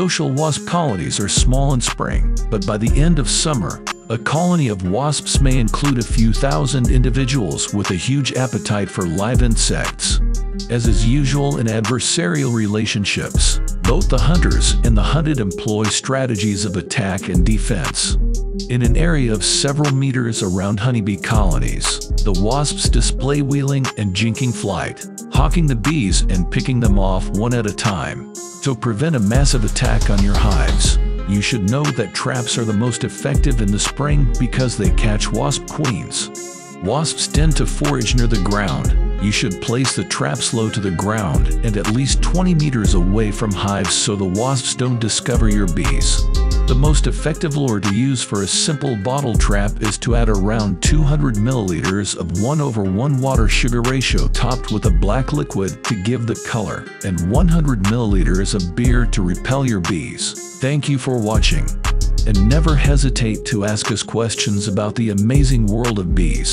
Social wasp colonies are small in spring, but by the end of summer, a colony of wasps may include a few thousand individuals with a huge appetite for live insects. As is usual in adversarial relationships, both the hunters and the hunted employ strategies of attack and defense. In an area of several meters around honeybee colonies, the wasps display wheeling and jinking flight, hawking the bees and picking them off one at a time. To prevent a massive attack on your hives, you should know that traps are the most effective in the spring because they catch wasp queens. Wasps tend to forage near the ground. You should place the traps low to the ground and at least 20 meters away from hives so the wasps don't discover your bees. The most effective lure to use for a simple bottle trap is to add around 200 milliliters of 1/1 water sugar ratio topped with a black liquid to give the color, and 100 milliliters of beer to repel your bees. Thank you for watching, and never hesitate to ask us questions about the amazing world of bees.